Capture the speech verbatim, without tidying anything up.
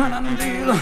Mentira.